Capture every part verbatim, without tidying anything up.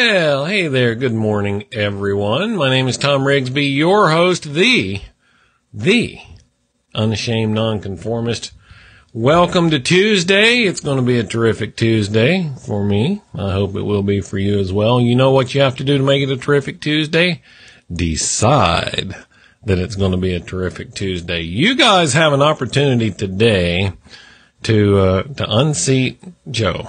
Well, hey there. Good morning, everyone. My name is Tom Rigsby, your host, the, the Unashamed Nonconformist. Welcome to Tuesday. It's going to be a terrific Tuesday for me. I hope it will be for you as well. You know what you have to do to make it a terrific Tuesday? Decide that it's going to be a terrific Tuesday. You guys have an opportunity today to, uh, to unseat Joe.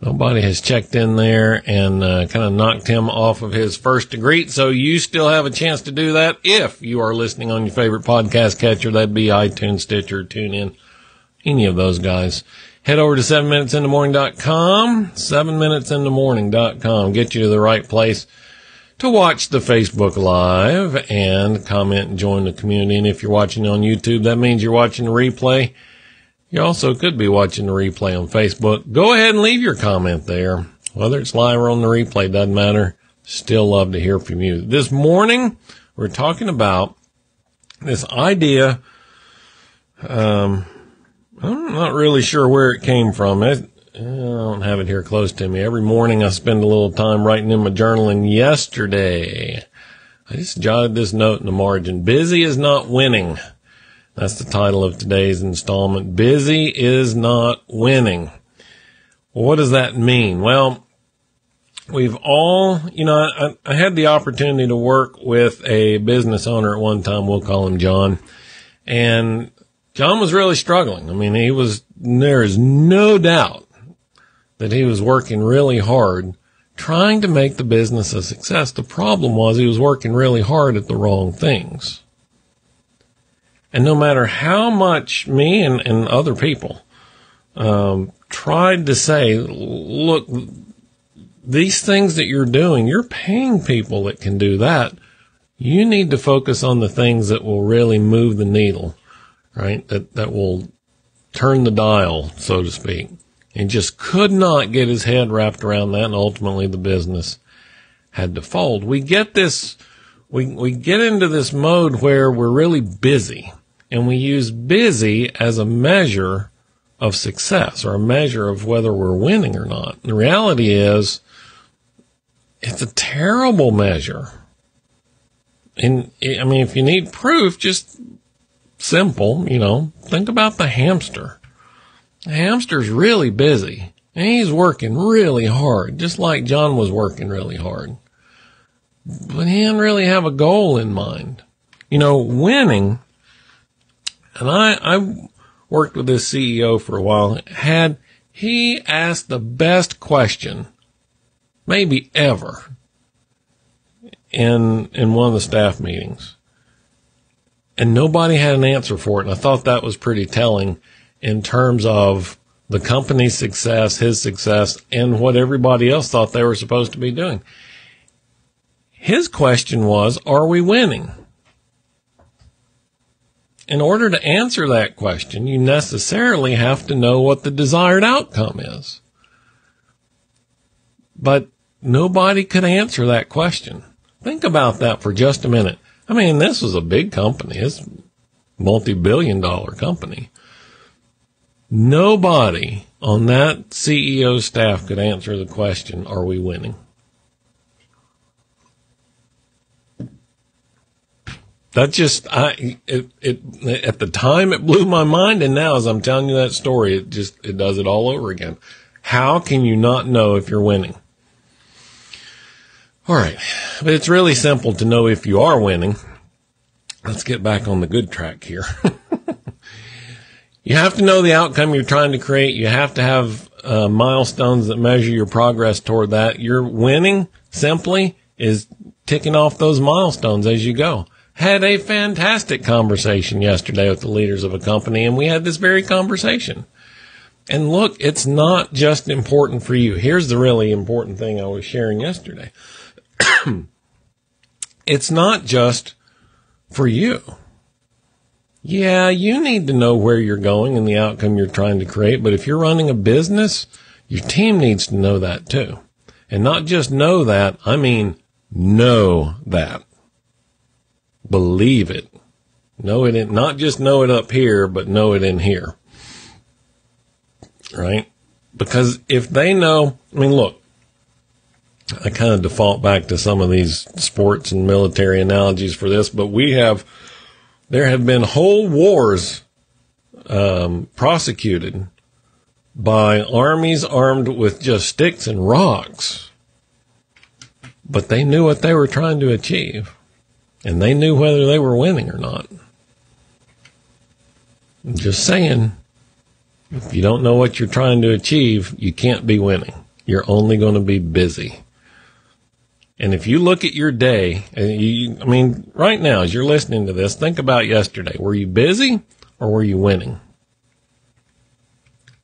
Nobody has checked in there and uh, kind of knocked him off of his first to greet. So you still have a chance to do that if you are listening on your favorite podcast catcher. That'd be iTunes, Stitcher, TuneIn, any of those guys. Head over to seven minutes in the morning dot com, seven minutes in the morning dot com. Get you to the right place to watch the Facebook Live and comment and join the community. And if you're watching on YouTube, that means you're watching the replay. You also could be watching the replay on Facebook. Go ahead and leave your comment there. Whether it's live or on the replay, doesn't matter. Still love to hear from you. This morning, we're talking about this idea. Um, I'm not really sure where it came from. It, I don't have it here close to me. Every morning, I spend a little time writing in my journal. And yesterday, I just jotted this note in the margin. Busy is not winning. That's the title of today's installment. Busy is not winning. Well, what does that mean? Well, we've all, you know, I, I had the opportunity to work with a business owner at one time. We'll call him John. And John was really struggling. I mean, he was, there is no doubt that he was working really hard trying to make the business a success. The problem was he was working really hard at the wrong things. And no matter how much me and, and other people um, tried to say, look, these things that you're doing, you're paying people that can do that. You need to focus on the things that will really move the needle, right? That that will turn the dial, so to speak. And just could not get his head wrapped around that, and ultimately the business had to fold. We get this, we we get into this mode where we're really busy. And we use busy as a measure of success or a measure of whether we're winning or not. The reality is it's a terrible measure. And I mean, if you need proof, just simple, you know, think about the hamster. The hamster's really busy and he's working really hard, just like John was working really hard. But he didn't really have a goal in mind. You know, winning. And I, I worked with this C E O for a while. Had he asked the best question, maybe ever, in in one of the staff meetings, and nobody had an answer for it. And I thought that was pretty telling in terms of the company's success, his success, and what everybody else thought they were supposed to be doing. His question was, are we winning? In order to answer that question, you necessarily have to know what the desired outcome is. But nobody could answer that question. Think about that for just a minute. I mean, this was a big company. It's a multi-billion dollar company. Nobody on that C E O staff could answer the question, are we winning? That just, I, it, it, at the time it blew my mind. And now as I'm telling you that story, it just, it does it all over again. How can you not know if you're winning? All right. But it's really simple to know if you are winning. Let's get back on the good track here. You have to know the outcome you're trying to create. You have to have uh, milestones that measure your progress toward that. Your winning simply is ticking off those milestones as you go. Had a fantastic conversation yesterday with the leaders of a company, and we had this very conversation. And look, it's not just important for you. Here's the really important thing I was sharing yesterday. It's not just for you. Yeah, you need to know where you're going and the outcome you're trying to create, but if you're running a business, your team needs to know that too. And not just know that, I mean know that. Believe it. Know it in, not just know it up here, but know it in here. Right? Because if they know, I mean, look, I kind of default back to some of these sports and military analogies for this, but we have, there have been whole wars um, prosecuted by armies armed with just sticks and rocks, but they knew what they were trying to achieve, and they knew whether they were winning or not. I'm just saying, if you don't know what you're trying to achieve, you can't be winning. You're only going to be busy. And if you look at your day, and you, I mean, right now, as you're listening to this, think about yesterday. Were you busy or were you winning?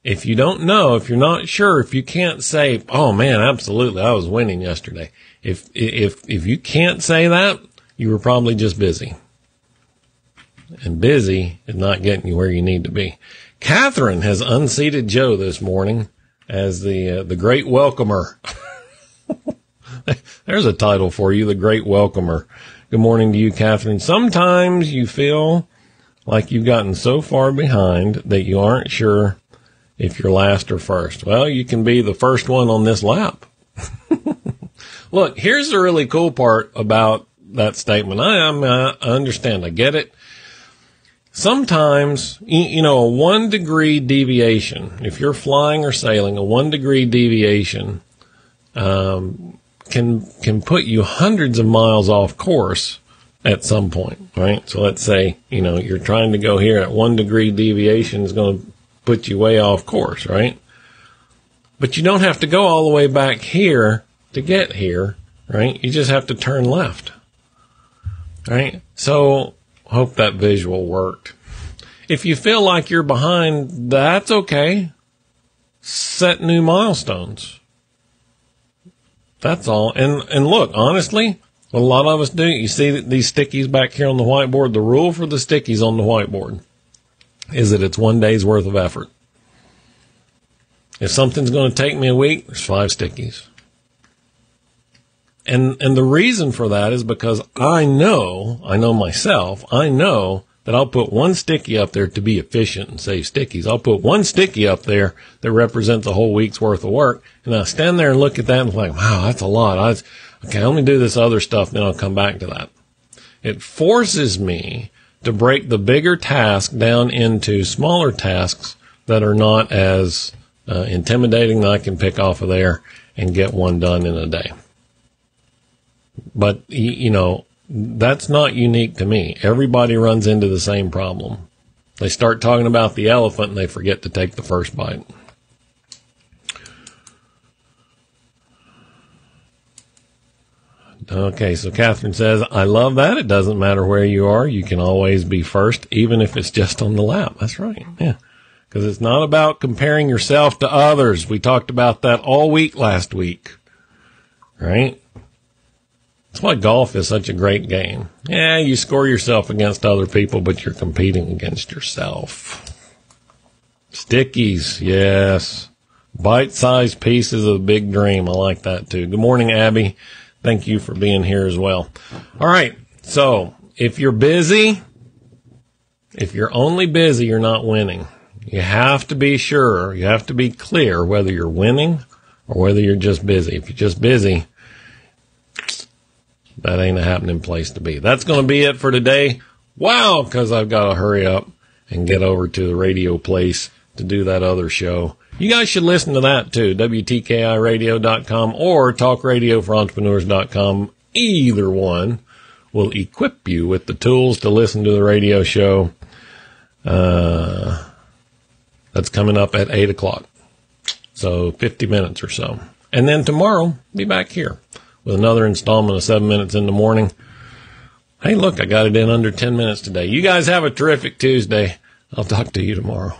If you don't know, if you're not sure, if you can't say, oh man, absolutely, I was winning yesterday. If, if, if you can't say that, you were probably just busy. And busy is not getting you where you need to be. Catherine has unseated Joe this morning as the, uh, the great welcomer. There's a title for you, the great welcomer. Good morning to you, Catherine. Sometimes you feel like you've gotten so far behind that you aren't sure if you're last or first. Well, you can be the first one on this lap. Look, here's the really cool part about that statement. I, I understand. I get it. Sometimes, you know, a one degree deviation, if you're flying or sailing, a one degree deviation, um, can, can put you hundreds of miles off course at some point, right? So let's say, you know, you're trying to go here at one degree deviation is going to put you way off course, right? But you don't have to go all the way back here to get here, right? You just have to turn left, right? So, hope that visual worked. If you feel like you're behind, that's okay. Set new milestones. That's all. And and look, honestly, what a lot of us do, you see these stickies back here on the whiteboard, the rule for the stickies on the whiteboard is that it's one day's worth of effort. If something's going to take me a week, there's five stickies. And, and the reason for that is because I know, I know myself, I know that I'll put one sticky up there to be efficient and save stickies. I'll put one sticky up there that represents a whole week's worth of work. And I stand there and look at that and I'm like, wow, that's a lot. I was, okay, let me do this other stuff. Then I'll come back to that. It forces me to break the bigger task down into smaller tasks that are not as uh, intimidating that I can pick off of there and get one done in a day. But, you know, that's not unique to me. Everybody runs into the same problem. They start talking about the elephant and they forget to take the first bite. Okay, so Catherine says, I love that. It doesn't matter where you are. You can always be first, even if it's just on the lap. That's right, yeah. Because it's not about comparing yourself to others. We talked about that all week last week, right? That's why golf is such a great game. Yeah, you score yourself against other people, but you're competing against yourself. Stickies, yes. Bite-sized pieces of the big dream. I like that, too. Good morning, Abby. Thank you for being here as well. All right, so if you're busy, if you're only busy, you're not winning. You have to be sure. You have to be clear whether you're winning or whether you're just busy. If you're just busy, that ain't a happening place to be. That's going to be it for today. Wow, because I've got to hurry up and get over to the radio place to do that other show. You guys should listen to that, too, W T K I radio dot com or Talk Radio For Entrepreneurs dot com. Either one will equip you with the tools to listen to the radio show. Uh, that's coming up at eight o'clock, so fifty minutes or so. And then tomorrow, be back here with another installment of Seven Minutes in the Morning. Hey, look, I got it in under ten minutes today. You guys have a terrific Tuesday. I'll talk to you tomorrow.